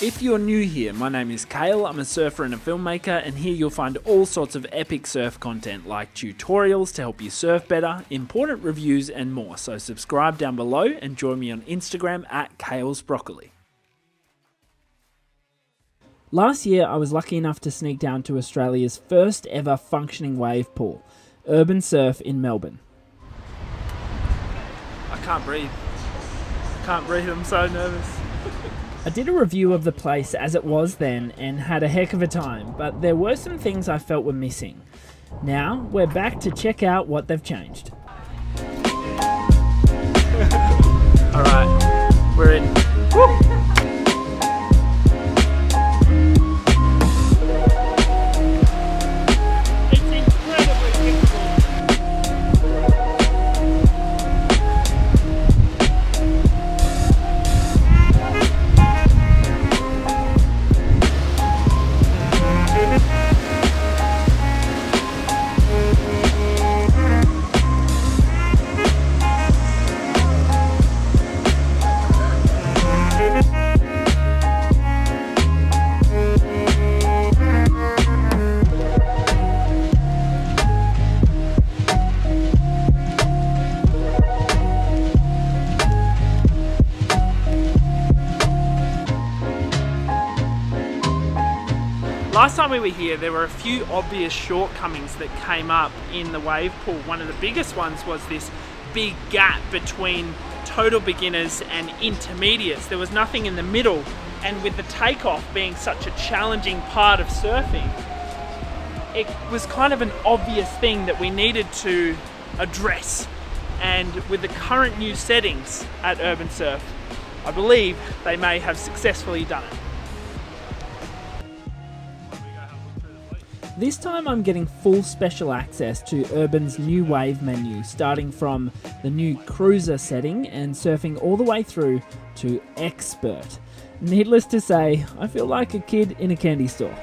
If you're new here, my name is Kale, I'm a surfer and a filmmaker, and here you'll find all sorts of epic surf content like tutorials to help you surf better, important reviews and more, so subscribe down below and join me on Instagram at kalesbroccoli. Last year I was lucky enough to sneak down to Australia's first ever functioning wave pool, Urbn Surf in Melbourne. I can't breathe. I can't breathe, I'm so nervous. I did a review of the place as it was then and had a heck of a time, but there were some things I felt were missing. Now we're back to check out what they've changed. Alright, we're in. Woo! Last time we were here, there were a few obvious shortcomings that came up in the wave pool. One of the biggest ones was this big gap between total beginners and intermediates. There was nothing in the middle, and with the takeoff being such a challenging part of surfing, it was kind of an obvious thing that we needed to address. And with the current new settings at Urbn Surf, I believe they may have successfully done it. This time I'm getting full special access to Urbn's new wave menu, starting from the new cruiser setting and surfing all the way through to expert. Needless to say, I feel like a kid in a candy store.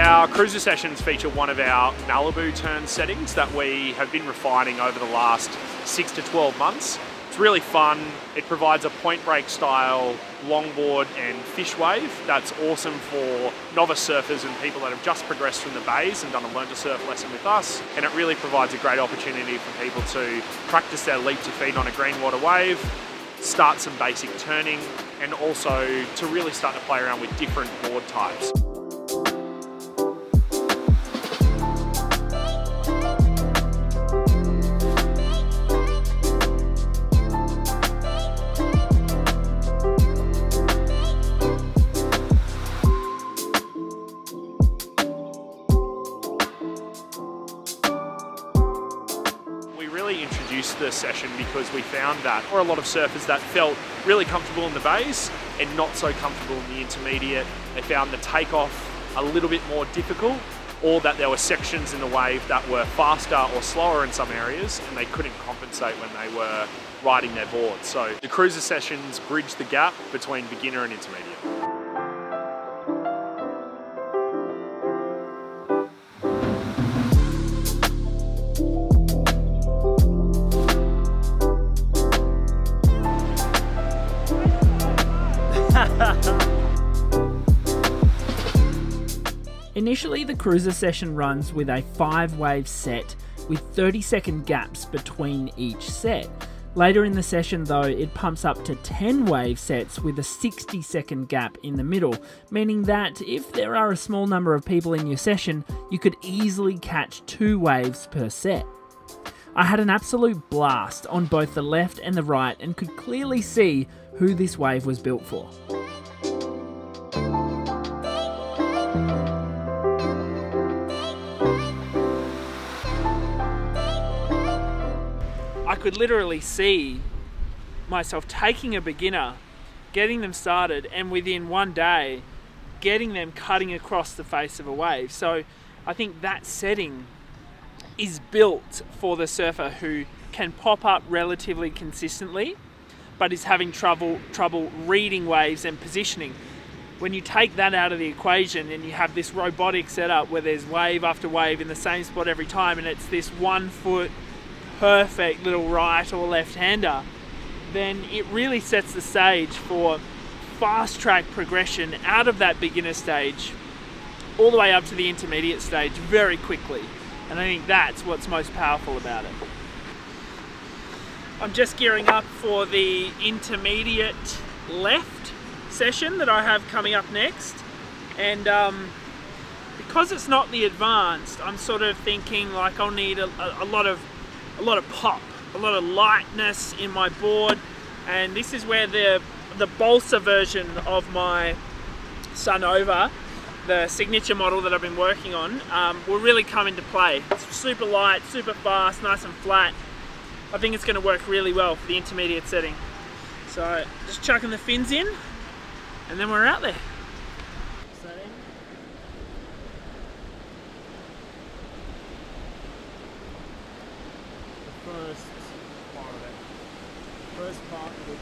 Our cruiser sessions feature one of our Malibu turn settings that we have been refining over the last 6 to 12 months. It's really fun. It provides a point break style longboard and fish wave that's awesome for novice surfers and people that have just progressed from the bays and done a learn to surf lesson with us. And it really provides a great opportunity for people to practice their leap to feed on a green water wave, start some basic turning, and also to really start to play around with different board types. The session because we found that there were a lot of surfers that felt really comfortable in the bays and not so comfortable in the intermediate. They found the takeoff a little bit more difficult, or that there were sections in the wave that were faster or slower in some areas and they couldn't compensate when they were riding their board. So the cruiser sessions bridge the gap between beginner and intermediate. Initially, the cruiser session runs with a 5-wave set with 30-second gaps between each set. Later in the session though, it pumps up to 10-wave sets with a 60-second gap in the middle, meaning that if there are a small number of people in your session, you could easily catch 2 waves per set. I had an absolute blast on both the left and the right and could clearly see who this wave was built for. I could literally see myself taking a beginner, getting them started, and within one day, getting them cutting across the face of a wave. So I think that setting is built for the surfer who can pop up relatively consistently, but is having trouble reading waves and positioning. When you take that out of the equation and you have this robotic setup where there's wave after wave in the same spot every time, and it's this 1 foot perfect little right or left hander, then it really sets the stage for fast track progression out of that beginner stage all the way up to the intermediate stage very quickly. And I think that's what's most powerful about it. I'm just gearing up for the intermediate left session that I have coming up next, and because it's not the advanced, I'm sort of thinking like I'll need a lot of pop, a lot of lightness in my board, and this is where the balsa version of my Sunova, the signature model that I've been working on, will really come into play. It's super light, super fast, nice and flat. I think it's going to work really well for the intermediate setting. So just chucking the fins in, and then we're out there. The first part of it. First part of it.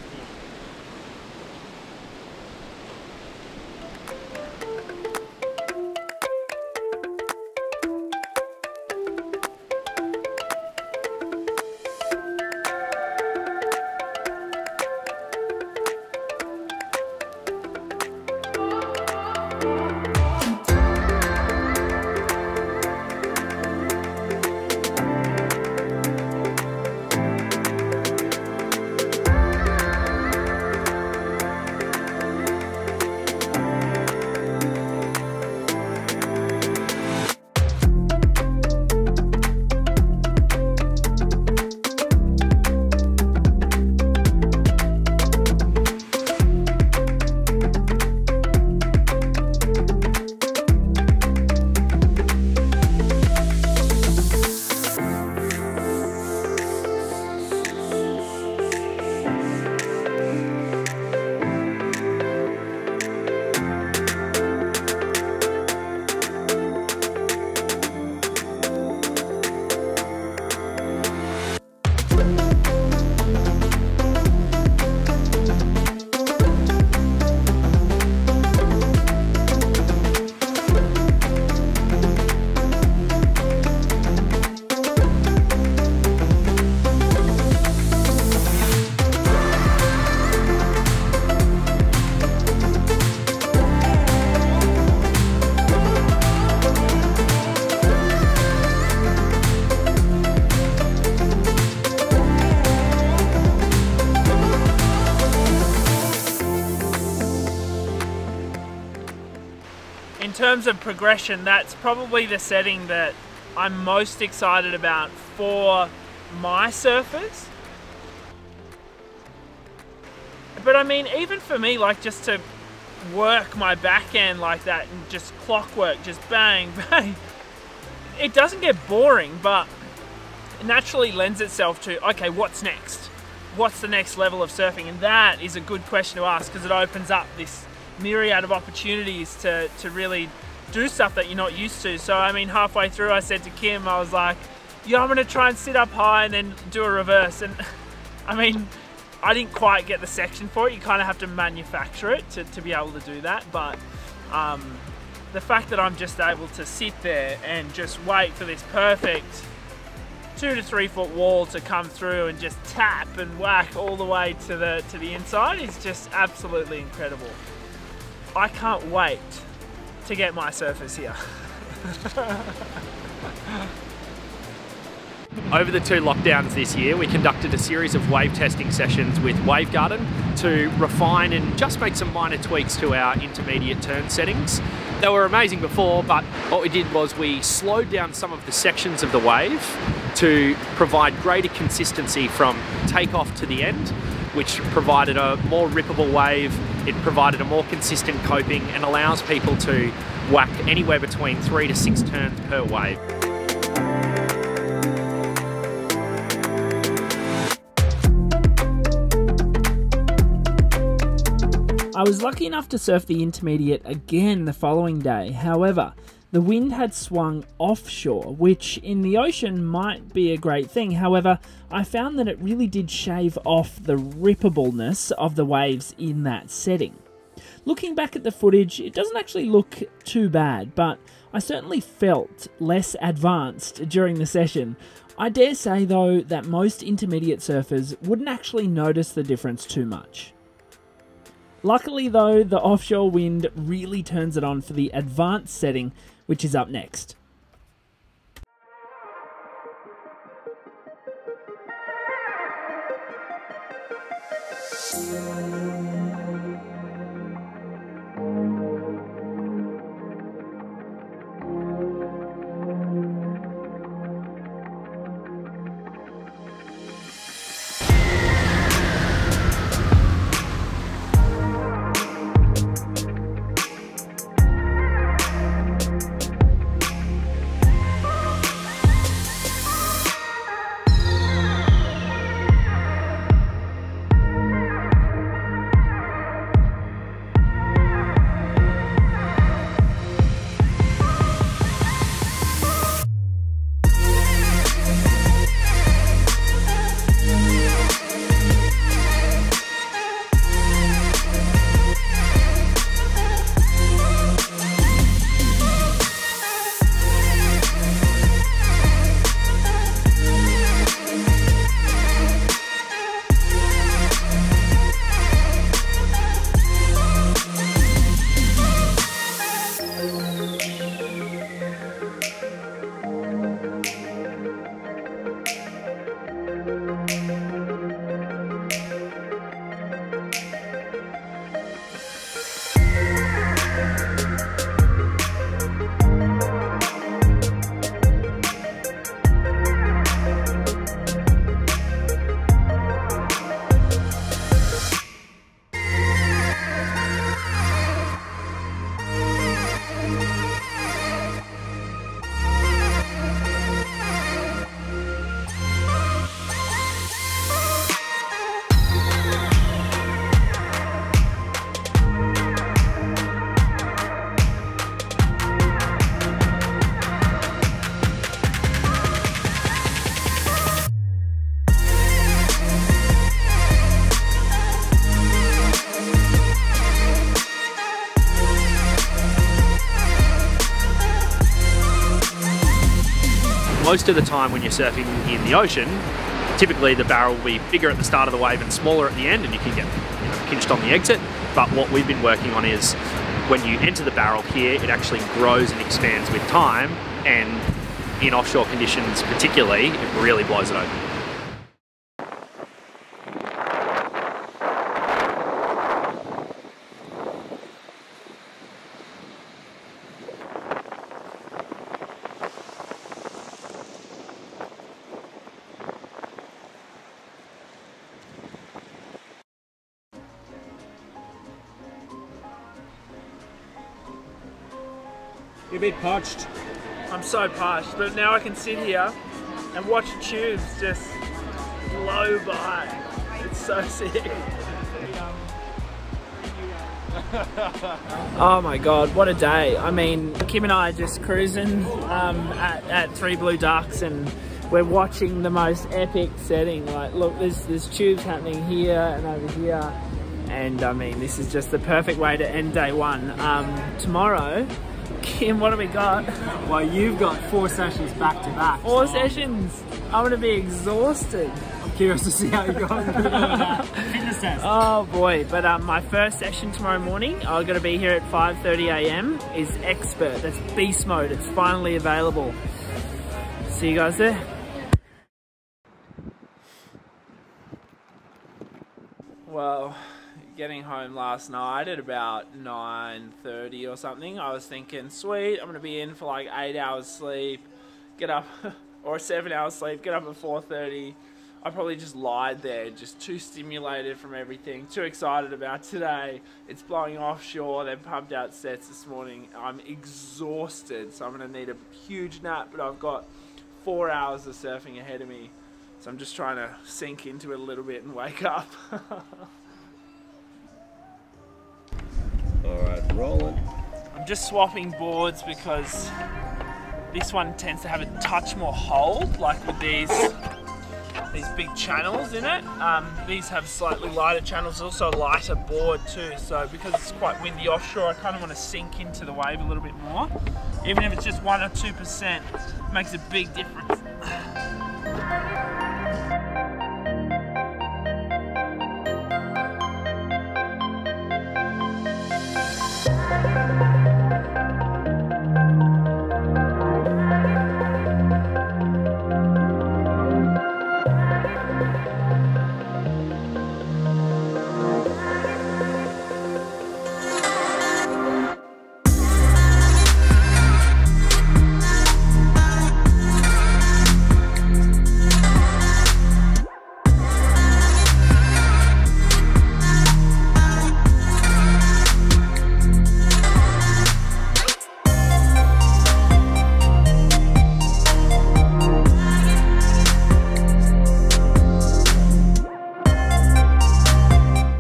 In terms of progression, that's probably the setting that I'm most excited about for my surfers. But I mean, even for me, like just to work my back end like that and just clockwork, just bang, bang, it doesn't get boring, but it naturally lends itself to, okay, what's next? What's the next level of surfing? And that is a good question to ask, because it opens up this myriad of opportunities to really do stuff that you're not used to. So I mean, halfway through I said to Kim, I was like, yeah, I'm gonna try and sit up high and then do a reverse, and I mean, I didn't quite get the section for it. You kind of have to manufacture it to be able to do that, but the fact that I'm just able to sit there and just wait for this perfect 2 to 3 foot wall to come through and just tap and whack all the way to the inside is just absolutely incredible. I can't wait to get my surfers here. Over the 2 lockdowns this year, we conducted a series of wave testing sessions with WaveGarden to refine and just make some minor tweaks to our intermediate turn settings. They were amazing before, but what we did was we slowed down some of the sections of the wave to provide greater consistency from takeoff to the end, which provided a more rippable wave. It provided a more consistent coping and allows people to whack anywhere between 3 to 6 turns per wave. I was lucky enough to surf the intermediate again the following day. However, The wind had swung offshore, which in the ocean might be a great thing. However, I found that it really did shave off the rippableness of the waves in that setting. Looking back at the footage, it doesn't actually look too bad, but I certainly felt less advanced during the session. I dare say though that most intermediate surfers wouldn't actually notice the difference too much. Luckily though, the offshore wind really turns it on for the advanced setting, which is up next. Most of the time when you're surfing in the ocean, typically the barrel will be bigger at the start of the wave and smaller at the end, and you can get pinched on the exit. But what we've been working on is when you enter the barrel here, it actually grows and expands with time, and in offshore conditions particularly, it really blows it open. You're a bit parched. I'm so parched, but now I can sit here and watch tubes just blow by. It's so sick. Oh my god, what a day. I mean, Kim and I are just cruising at Three Blue Ducks, and we're watching the most epic setting. Like, look, there's tubes happening here and over here. And I mean, this is just the perfect way to end day one. Tomorrow, Kim, what have we got? Well, you've got 4 sessions back to back. 4 sessions? I'm going to be exhausted. I'm curious to see how you go. Fitness test. Oh boy, but my first session tomorrow morning, I'm going to be here at 5:30 a.m. is Expert. That's beast mode. It's finally available. See you guys there. Well, getting home last night at about 9:30 or something, I was thinking, sweet, I'm gonna be in for like 8 hours sleep, get up, or 7 hours sleep, get up at 4:30. I probably just lied there, just too stimulated from everything, too excited about today. It's blowing offshore, they've pumped out sets this morning. I'm exhausted, so I'm gonna need a huge nap, but I've got 4 hours of surfing ahead of me. So I'm just trying to sink into it a little bit and wake up. Alright, rolling. I'm just swapping boards because this one tends to have a touch more hold, like with these big channels in it. These have slightly lighter channels, also a lighter board too. So because it's quite windy offshore, I kind of want to sink into the wave a little bit more. Even if it's just 1 or 2%, it makes a big difference.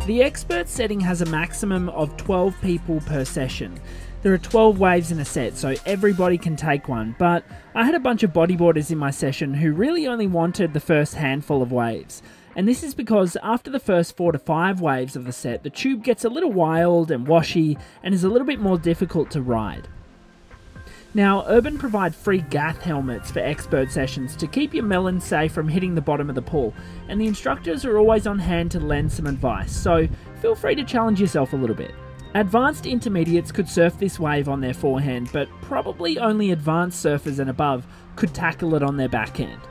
The expert setting has a maximum of 12 people per session. There are 12 waves in a set, so everybody can take one, but I had a bunch of bodyboarders in my session who really only wanted the first handful of waves. And this is because after the first 4 to 5 waves of the set, the tube gets a little wild and washy and is a little bit more difficult to ride. Now, Urbn provide free Gath helmets for expert sessions to keep your melon safe from hitting the bottom of the pool, and the instructors are always on hand to lend some advice, so feel free to challenge yourself a little bit. Advanced intermediates could surf this wave on their forehand, but probably only advanced surfers and above could tackle it on their backhand.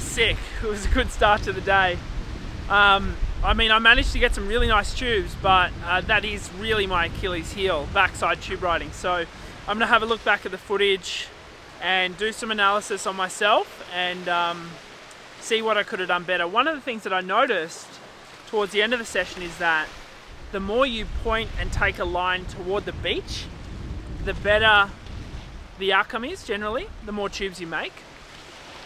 Sick. It was a good start to the day. I mean, I managed to get some really nice tubes, but that is really my Achilles heel, backside tube riding. So I'm going to have a look back at the footage and do some analysis on myself and see what I could have done better. One of the things that I noticed towards the end of the session is that the more you point and take a line toward the beach, the better the outcome is generally, the more tubes you make.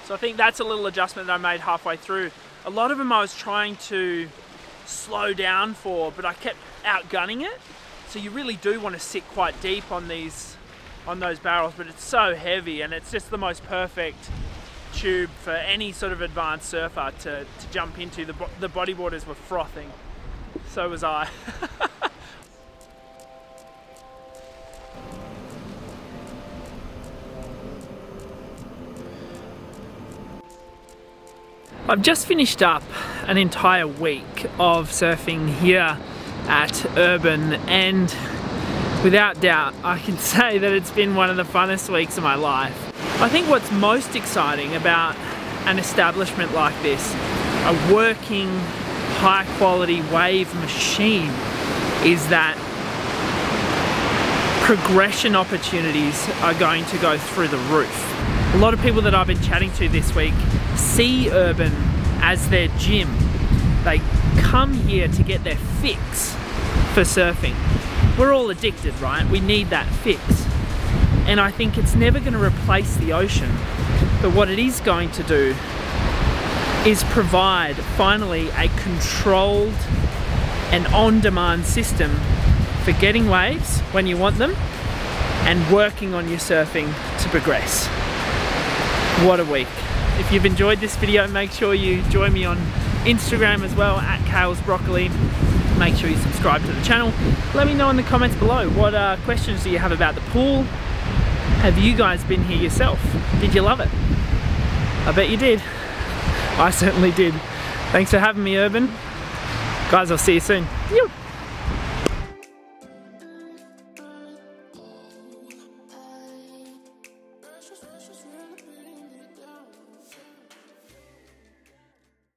So I think that's a little adjustment that I made halfway through. A lot of them I was trying to slow down for, but I kept outgunning it. So you really do want to sit quite deep on those barrels, but it's so heavy and it's just the most perfect tube for any sort of advanced surfer to jump into. The bodyboarders were frothing. So was I. I've just finished up an entire week of surfing here at Urbn, and without doubt I can say that it's been one of the funnest weeks of my life. I think what's most exciting about an establishment like this, a working high quality wave machine, is that progression opportunities are going to go through the roof. A lot of people that I've been chatting to this week see Urbn as their gym. They come here to get their fix for surfing. We're all addicted, right? We need that fix. And I think it's never going to replace the ocean. But what it is going to do is provide, finally, a controlled and on-demand system for getting waves when you want them and working on your surfing to progress. What a week. If you've enjoyed this video, make sure you join me on Instagram as well, at Kale Brock. make sure you subscribe to the channel. Let me know in the comments below, what questions do you have about the pool? Have you guys been here yourself? Did you love it? I bet you did. I certainly did. Thanks for having me, Urbn. Guys, I'll see you soon.